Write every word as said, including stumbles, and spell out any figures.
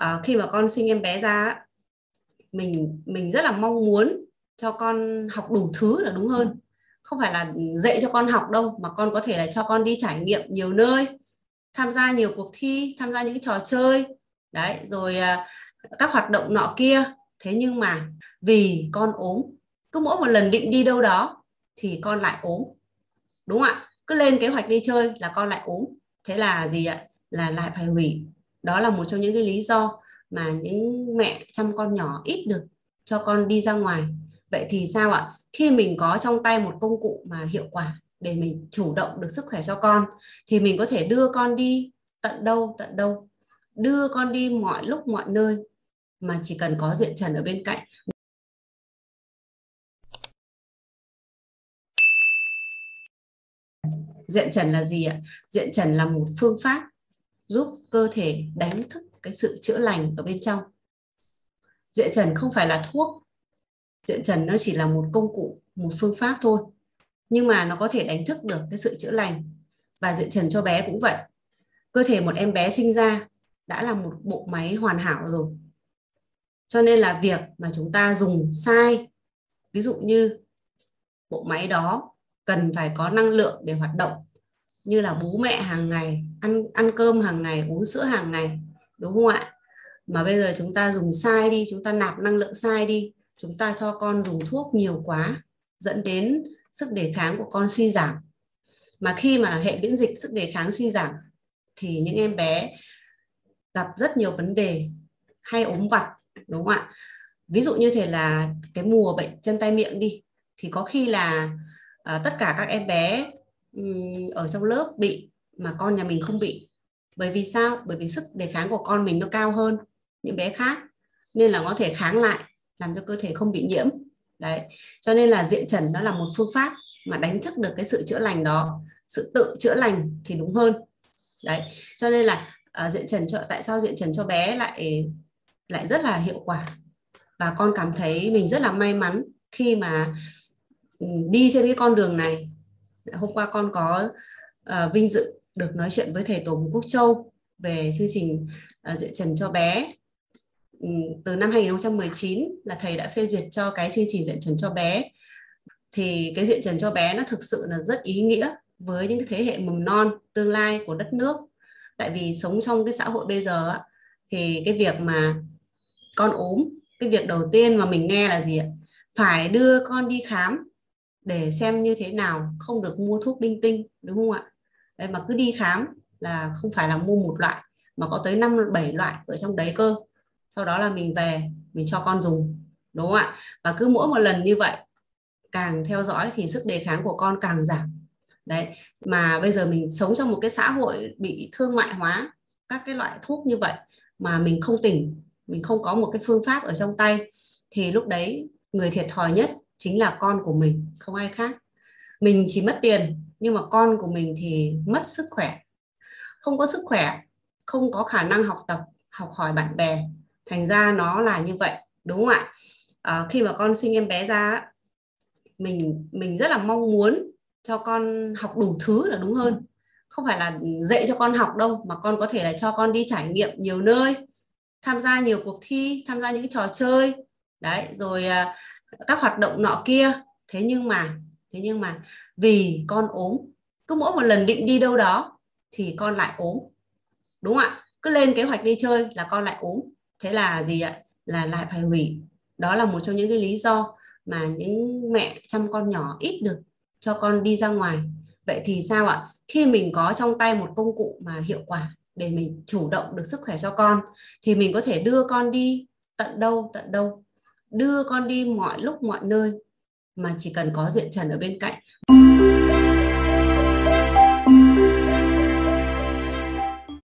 à, khi mà con sinh em bé ra, mình mình rất là mong muốn cho con học đủ thứ là đúng hơn. Không phải là dạy cho con học đâu, mà con có thể là cho con đi trải nghiệm nhiều nơi, tham gia nhiều cuộc thi, tham gia những trò chơi đấy, rồi à, các hoạt động nọ kia. Thế nhưng mà vì con ốm, cứ mỗi một lần định đi đâu đó thì con lại ốm, đúng không ạ? Cứ lên kế hoạch đi chơi là con lại ốm. Thế là gì ạ? Là lại phải hủy. Đó là một trong những cái lý do mà những mẹ chăm con nhỏ ít được cho con đi ra ngoài. Vậy thì sao ạ? Khi mình có trong tay một công cụ mà hiệu quả để mình chủ động được sức khỏe cho con, thì mình có thể đưa con đi tận đâu tận đâu, đưa con đi mọi lúc mọi nơi, mà chỉ cần có Diện Chẩn ở bên cạnh. Diện Chẩn là gì ạ? Diện Chẩn là một phương pháp giúp cơ thể đánh thức cái sự chữa lành ở bên trong. Diện Chẩn không phải là thuốc, Diện Chẩn nó chỉ là một công cụ, một phương pháp thôi, nhưng mà nó có thể đánh thức được cái sự chữa lành. Và Diện Chẩn cho bé cũng vậy. Cơ thể một em bé sinh ra đã là một bộ máy hoàn hảo rồi, cho nên là việc mà chúng ta dùng sai, ví dụ như bộ máy đó cần phải có năng lượng để hoạt động, như là bú mẹ hàng ngày, ăn ăn cơm hàng ngày, uống sữa hàng ngày, đúng không ạ? Mà bây giờ chúng ta dùng sai đi, chúng ta nạp năng lượng sai đi, chúng ta cho con dùng thuốc nhiều quá, dẫn đến sức đề kháng của con suy giảm. Mà khi mà hệ miễn dịch, sức đề kháng suy giảm thì những em bé gặp rất nhiều vấn đề, hay ốm vặt, đúng không ạ? Ví dụ như thế là cái mùa bệnh chân tay miệng đi, thì có khi là à, tất cả các em bé um, ở trong lớp bị, mà con nhà mình không bị. Bởi vì sao? Bởi vì sức đề kháng của con mình nó cao hơn những bé khác, nên là có thể kháng lại, làm cho cơ thể không bị nhiễm. Đấy. Cho nên là Diện Chẩn nó là một phương pháp mà đánh thức được cái sự chữa lành đó, sự tự chữa lành thì đúng hơn. Đấy. Cho nên là à, Diện Chẩn cho, tại sao Diện Chẩn cho bé lại lại rất là hiệu quả, và con cảm thấy mình rất là may mắn khi mà đi trên cái con đường này. Hôm qua con có uh, vinh dự được nói chuyện với thầy Tổ Bùi Quốc Châu về chương trình uh, Diện Chẩn cho bé. Um, từ năm hai nghìn không trăm mười chín là thầy đã phê duyệt cho cái chương trình Diện Chẩn cho bé. Thì cái Diện Chẩn cho bé nó thực sự là rất ý nghĩa với những thế hệ mầm non tương lai của đất nước. Tại vì sống trong cái xã hội bây giờ thì cái việc mà con ốm, cái việc đầu tiên mà mình nghe là gì ạ? Phải đưa con đi khám để xem như thế nào, không được mua thuốc linh tinh, đúng không ạ? Đấy, mà cứ đi khám là không phải là mua một loại, mà có tới năm bảy loại ở trong đấy cơ. Sau đó là mình về, mình cho con dùng, đúng không ạ? Và cứ mỗi một lần như vậy, càng theo dõi thì sức đề kháng của con càng giảm. Đấy, mà bây giờ mình sống trong một cái xã hội bị thương mại hóa các cái loại thuốc như vậy, mà mình không tỉnh, mình không có một cái phương pháp ở trong tay, thì lúc đấy người thiệt thòi nhất chính là con của mình, không ai khác. Mình chỉ mất tiền, nhưng mà con của mình thì mất sức khỏe. Không có sức khỏe, không có khả năng học tập, học hỏi bạn bè. Thành ra nó là như vậy, đúng không ạ? À, khi mà con sinh em bé ra, mình mình rất là mong muốn cho con học đủ thứ là đúng hơn. Không phải là dạy cho con học đâu, mà con có thể là cho con đi trải nghiệm nhiều nơi, tham gia nhiều cuộc thi, tham gia những trò chơi, đấy, rồi à, các hoạt động nọ kia. Thế nhưng mà thế nhưng mà vì con ốm, cứ mỗi một lần định đi đâu đó thì con lại ốm, đúng không ạ? Cứ lên kế hoạch đi chơi là con lại ốm. Thế là gì ạ? Là lại phải hủy. Đó là một trong những cái lý do mà những mẹ chăm con nhỏ ít được cho con đi ra ngoài. Vậy thì sao ạ? Khi mình có trong tay một công cụ mà hiệu quả để mình chủ động được sức khỏe cho con, thì mình có thể đưa con đi tận đâu tận đâu, đưa con đi mọi lúc mọi nơi, mà chỉ cần có Diện Chẩn ở bên cạnh.